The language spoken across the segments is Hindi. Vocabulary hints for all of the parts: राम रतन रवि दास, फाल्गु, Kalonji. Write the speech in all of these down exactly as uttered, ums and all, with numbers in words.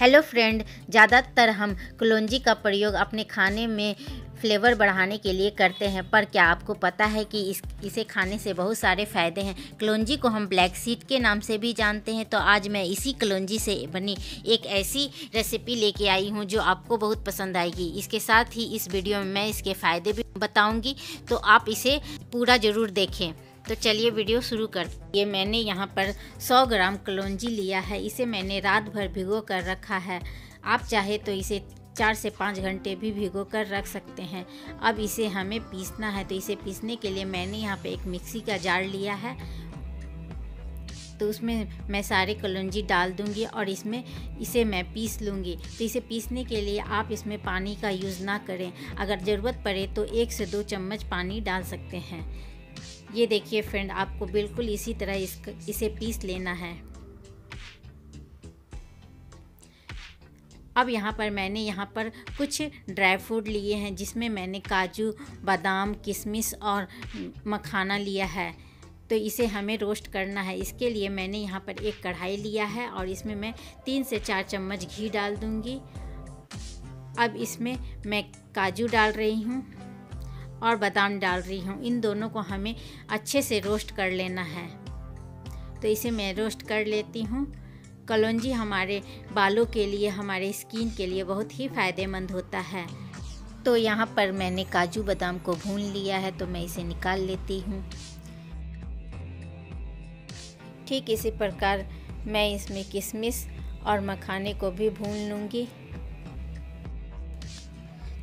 हेलो फ्रेंड, ज़्यादातर हम कलौंजी का प्रयोग अपने खाने में फ्लेवर बढ़ाने के लिए करते हैं, पर क्या आपको पता है कि इस इसे खाने से बहुत सारे फ़ायदे हैं। कलौंजी को हम ब्लैक सीड के नाम से भी जानते हैं। तो आज मैं इसी कलौंजी से बनी एक ऐसी रेसिपी लेके आई हूँ जो आपको बहुत पसंद आएगी। इसके साथ ही इस वीडियो में मैं इसके फ़ायदे भी बताऊँगी, तो आप इसे पूरा ज़रूर देखें। तो चलिए वीडियो शुरू कर। ये मैंने यहाँ पर सौ ग्राम कलौंजी लिया है। इसे मैंने रात भर भिगो कर रखा है। आप चाहे तो इसे चार से पाँच घंटे भी भिगो कर रख सकते हैं। अब इसे हमें पीसना है, तो इसे पीसने के लिए मैंने यहाँ पे एक मिक्सी का जार लिया है। तो उसमें मैं सारे कलौंजी डाल दूंगी और इसमें इसे मैं पीस लूँगी। तो इसे पीसने के लिए आप इसमें पानी का यूज़ ना करें। अगर ज़रूरत पड़े तो एक से दो चम्मच पानी डाल सकते हैं। ये देखिए फ्रेंड, आपको बिल्कुल इसी तरह इसका इसे पीस लेना है। अब यहाँ पर मैंने यहाँ पर कुछ ड्राई फ्रूट लिए हैं, जिसमें मैंने काजू, बादाम, किशमिश और मखाना लिया है। तो इसे हमें रोस्ट करना है। इसके लिए मैंने यहाँ पर एक कढ़ाई लिया है और इसमें मैं तीन से चार चम्मच घी डाल दूँगी। अब इसमें मैं काजू डाल रही हूँ और बादाम डाल रही हूँ। इन दोनों को हमें अच्छे से रोस्ट कर लेना है। तो इसे मैं रोस्ट कर लेती हूँ। कलौंजी हमारे बालों के लिए, हमारे स्किन के लिए बहुत ही फ़ायदेमंद होता है। तो यहाँ पर मैंने काजू बादाम को भून लिया है, तो मैं इसे निकाल लेती हूँ। ठीक इसी प्रकार मैं इसमें किशमिश और मखाने को भी भून लूँगी।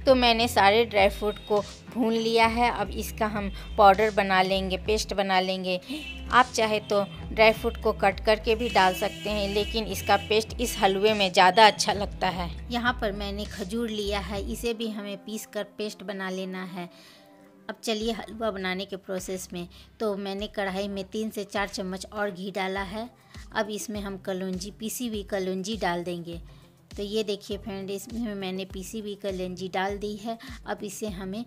तो मैंने सारे ड्राई फ्रूट को भून लिया है। अब इसका हम पाउडर बना लेंगे, पेस्ट बना लेंगे। आप चाहे तो ड्राई फ्रूट को कट करके भी डाल सकते हैं, लेकिन इसका पेस्ट इस हलवे में ज़्यादा अच्छा लगता है। यहाँ पर मैंने खजूर लिया है, इसे भी हमें पीस कर पेस्ट बना लेना है। अब चलिए हलवा बनाने के प्रोसेस में। तो मैंने कढ़ाई में तीन से चार चम्मच और घी डाला है। अब इसमें हम कलौंजी, पीसी हुई कलौंजी डाल देंगे। तो ये देखिए फ्रेंड, इसमें मैंने पीसी हुई कलौंजी डाल दी है। अब इसे हमें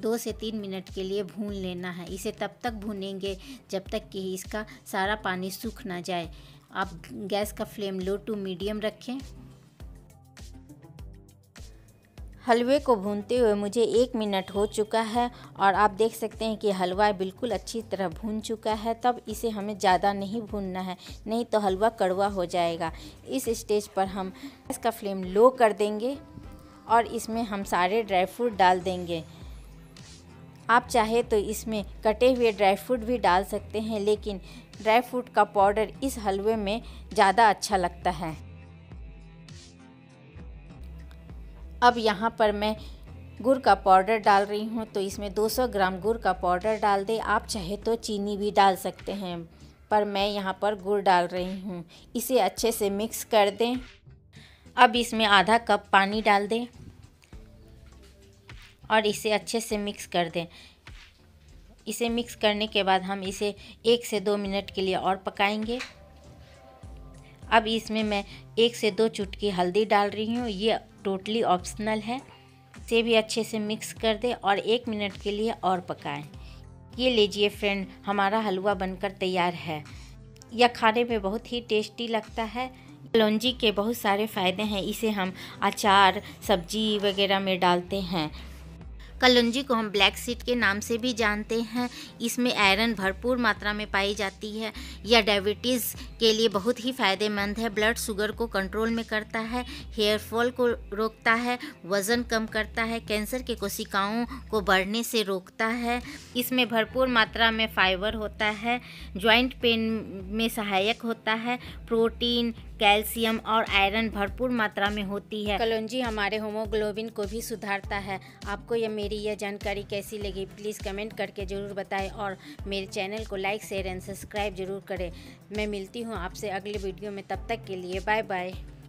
दो से तीन मिनट के लिए भून लेना है। इसे तब तक भूनेंगे जब तक कि इसका सारा पानी सूख ना जाए। आप गैस का फ्लेम लो टू मीडियम रखें। हलवे को भूनते हुए मुझे एक मिनट हो चुका है और आप देख सकते हैं कि हलवा बिल्कुल अच्छी तरह भून चुका है। तब इसे हमें ज़्यादा नहीं भूनना है, नहीं तो हलवा कड़वा हो जाएगा। इस स्टेज पर हम इसका फ्लेम लो कर देंगे और इसमें हम सारे ड्राई फ्रूट डाल देंगे। आप चाहे तो इसमें कटे हुए ड्राई फ्रूट भी डाल सकते हैं, लेकिन ड्राई फ्रूट का पाउडर इस हलवे में ज़्यादा अच्छा लगता है। अब यहाँ पर मैं गुड़ का पाउडर डाल रही हूँ। तो इसमें दो सौ ग्राम गुड़ का पाउडर डाल दें। आप चाहे तो चीनी भी डाल सकते हैं, पर मैं यहाँ पर गुड़ डाल रही हूँ। इसे अच्छे से मिक्स कर दें। अब इसमें आधा कप पानी डाल दें और इसे अच्छे से मिक्स कर दें। इसे मिक्स करने के बाद हम इसे एक से दो मिनट के लिए और पकाएंगे। अब इसमें मैं एक से दो चुटकी हल्दी डाल रही हूँ। ये टोटली ऑप्शनल है। इसे भी अच्छे से मिक्स कर दें और एक मिनट के लिए और पकाएं। ये लीजिए फ्रेंड, हमारा हलवा बनकर तैयार है। यह खाने में बहुत ही टेस्टी लगता है। कलौंजी के बहुत सारे फ़ायदे हैं। इसे हम अचार, सब्जी वगैरह में डालते हैं। कलौंजी को हम ब्लैक सीड के नाम से भी जानते हैं। इसमें आयरन भरपूर मात्रा में पाई जाती है। यह डायबिटीज़ के लिए बहुत ही फ़ायदेमंद है। ब्लड शुगर को कंट्रोल में करता है, हेयर फॉल को रोकता है, वज़न कम करता है, कैंसर के कोशिकाओं को बढ़ने से रोकता है। इसमें भरपूर मात्रा में फाइबर होता है, जॉइंट पेन में सहायक होता है, प्रोटीन, कैल्शियम और आयरन भरपूर मात्रा में होती है। कलौंजी हमारे हीमोग्लोबिन को भी सुधारता है। आपको यह मेरी यह जानकारी कैसी लगी, प्लीज़ कमेंट करके ज़रूर बताएं और मेरे चैनल को लाइक, शेयर एंड सब्सक्राइब ज़रूर करें। मैं मिलती हूँ आपसे अगले वीडियो में, तब तक के लिए बाय बाय।